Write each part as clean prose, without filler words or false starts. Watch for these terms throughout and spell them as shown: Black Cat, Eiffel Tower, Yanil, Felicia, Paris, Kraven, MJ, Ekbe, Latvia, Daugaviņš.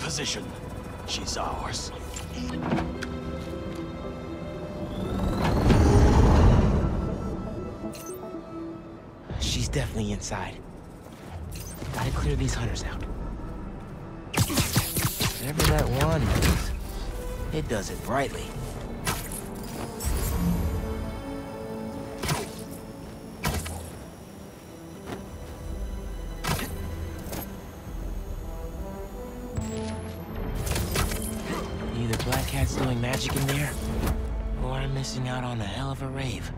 position. She's ours. She's definitely inside. Gotta clear these hunters out. Whatever that wand is, it does it brightly. Doing magic in there, or I'm missing out on a hell of a rave.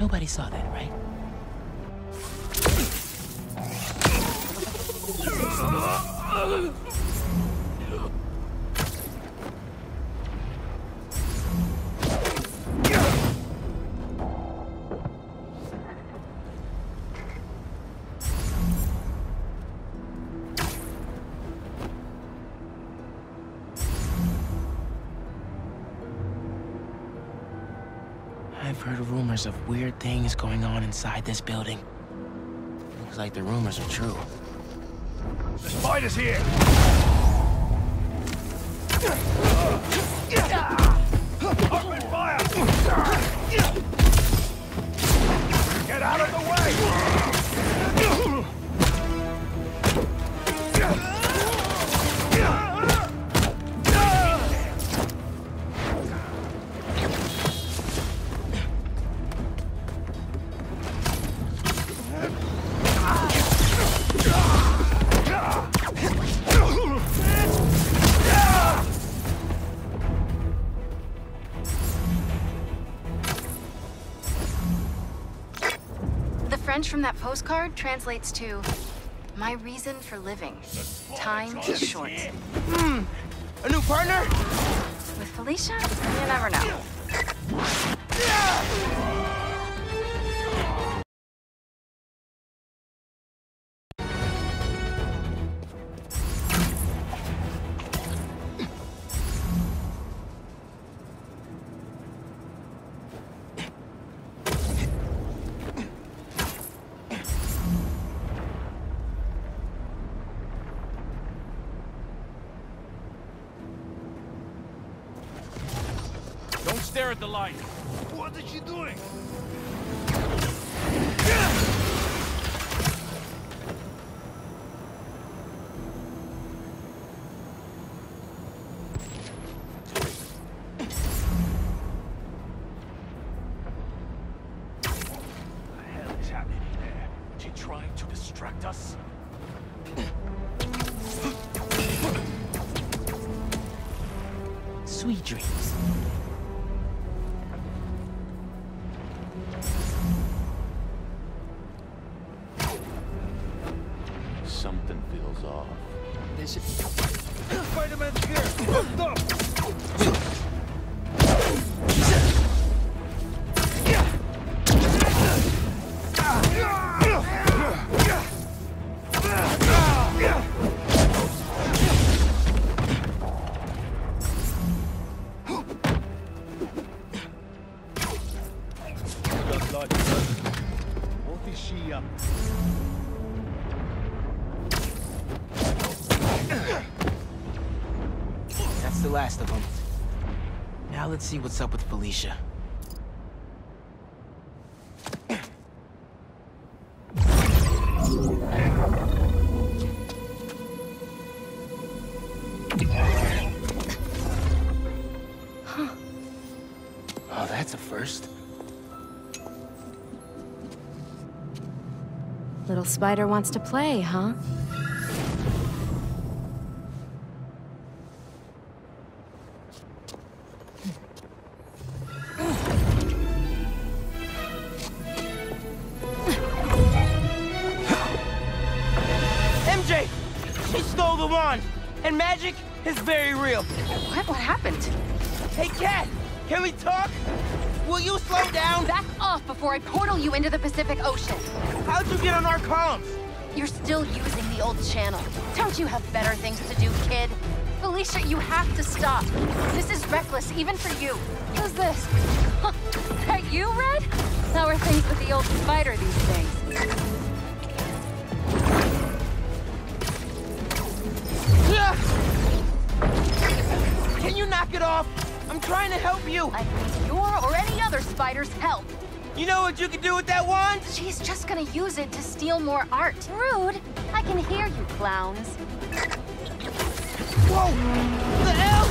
Nobody saw that, right? I've heard rumors of weird things going on inside this building. Looks like the rumors are true. The spider's here! Open fire! Get out of the French from that postcard translates to my reason for living. Time is short. Hmm. A new partner? With Felicia? You never know. Stare at the light. What is she doing? What the hell is happening there? She trying to distract us? Sweet dreams. Something feels off. This is Spider-Man's here! Stop! What is she up to? The last of them. Now let's see what's up with Felicia. Huh. Oh, that's a first. Little spider wants to play, huh? MJ! She stole the wand! And magic is very real! What? What happened? Hey, Cat! Can we talk? Will you slow down? Back off before I portal you into the Pacific Ocean! How'd you get on our comms? You're still using the old channel. Don't you have better things to do, kid? Felicia, you have to stop. This is reckless, even for you. Who's this? Huh, that you, Red? Sour things with the old spider, these things. Yeah. Can you knock it off? I'm trying to help you. I need your or any other spider's help. You know what you can do with that wand? She's just gonna use it to steal more art. Rude. I can hear you, clowns. Whoa! What the hell?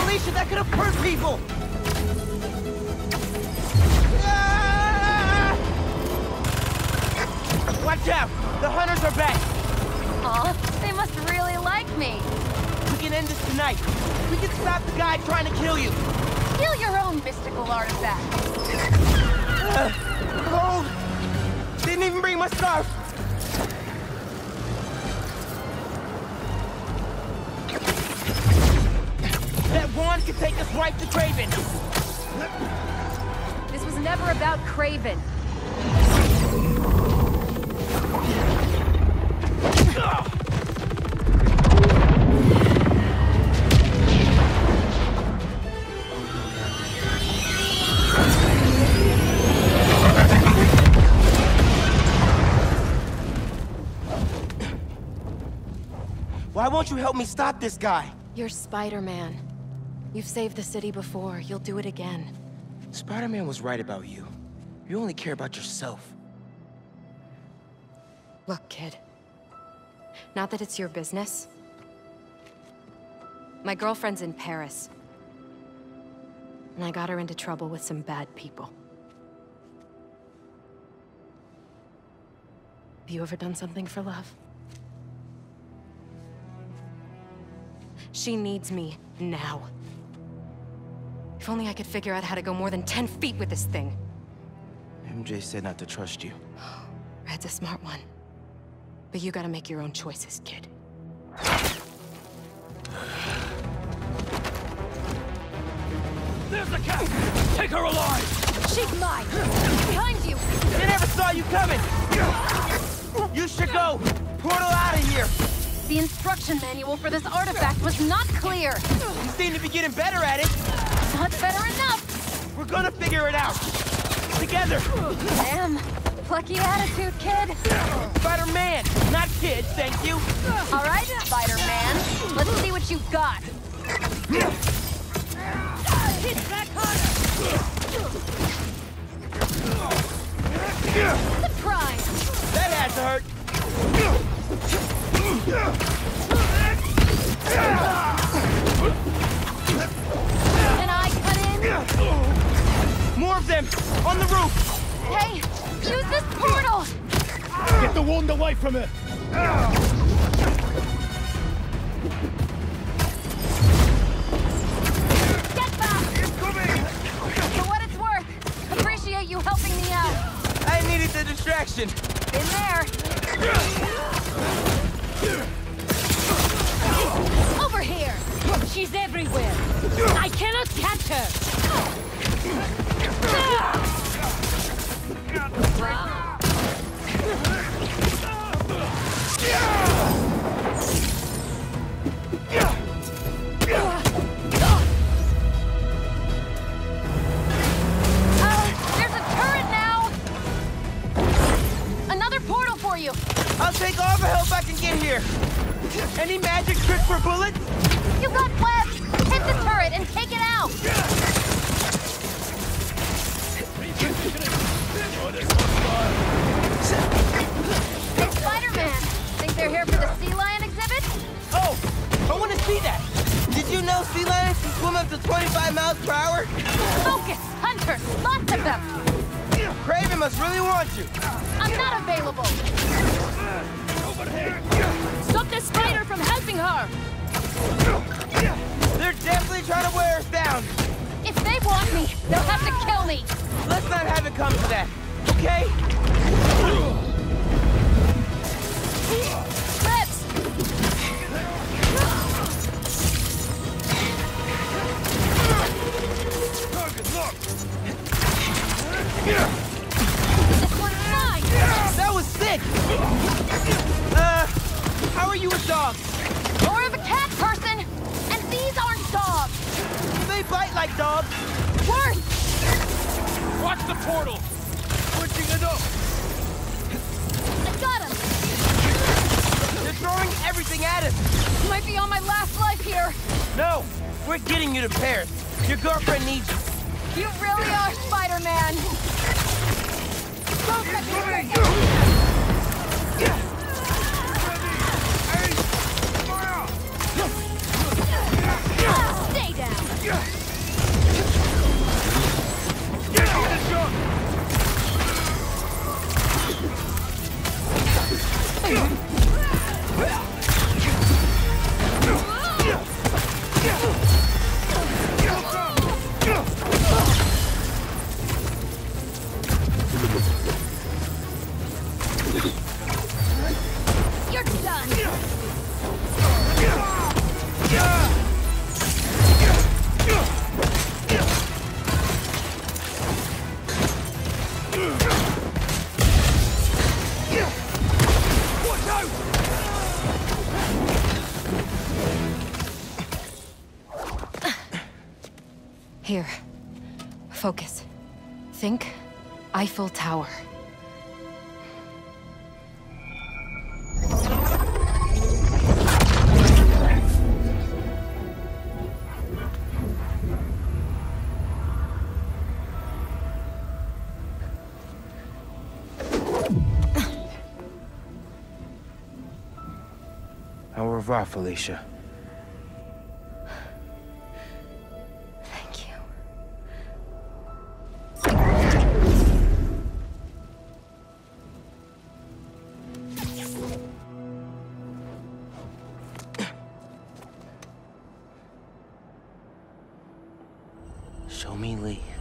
Felicia, that could have hurt people! Ah! Watch out! The hunters are back! Aw, they must really like me. We can end this tonight. We can stop the guy trying to kill you. Kill your own mystical artifact. Cold! Didn't even bring my scarf! That wand could take us right to Kraven! This was never about Kraven. Why won't you help me stop this guy? You're Spider-Man. You've saved the city before. You'll do it again. Spider-Man was right about you. You only care about yourself. Look, kid. Not that it's your business. My girlfriend's in Paris. And I got her into trouble with some bad people. Have you ever done something for love? She needs me now. If only I could figure out how to go more than 10 feet with this thing. MJ said not to trust you. Red's a smart one. But you gotta make your own choices, kid. There's the cat! Take her alive! She's mine! Behind you! They never saw you coming! You should go! Portal out of here! The instruction manual for this artifact was not clear. You seem to be getting better at it. Not better enough. We're gonna figure it out. Together. Damn. Plucky attitude, kid. Spider-Man, not kid, thank you. All right, Spider-Man. Let's see what you got. Hit that hunter. Surprise. That had to hurt. Can I cut in? More of them! On the roof! Hey! Use this portal! Get the wand away from her! Get back! Incoming! For what it's worth, appreciate you helping me out. I needed the distraction. In there. Over here! She's everywhere! I cannot catch her! There's a turret now! Another portal for you! I'll take all the help I can get here! Any magic trick for bullets? You got webs! Hit the turret and take it out! Hey, Spider-Man! Think they're here for the sea lion exhibit? Oh! I want to see that! Did you know sea lions can swim up to 25 miles per hour? Focus! Hunters! Lots of them! Kraven must really want you! I'm not available! Stop the spider from helping her! They're definitely trying to wear us down! If they want me, they'll have to kill me! Let's not have it come to that, okay? This one's mine! That was sick! How are you a dog? More of a cat person! like dogs. Worse! Watch the portal! Pushing it up! I got him! They're throwing everything at us! You might be on my last life here! No! We're getting you to Paris! Your girlfriend needs you! You really are Spider-Man! Don't touch me! Stay down! You're done! Here. Focus. Think Eiffel Tower. Au revoir, Felicia. Show me Lee.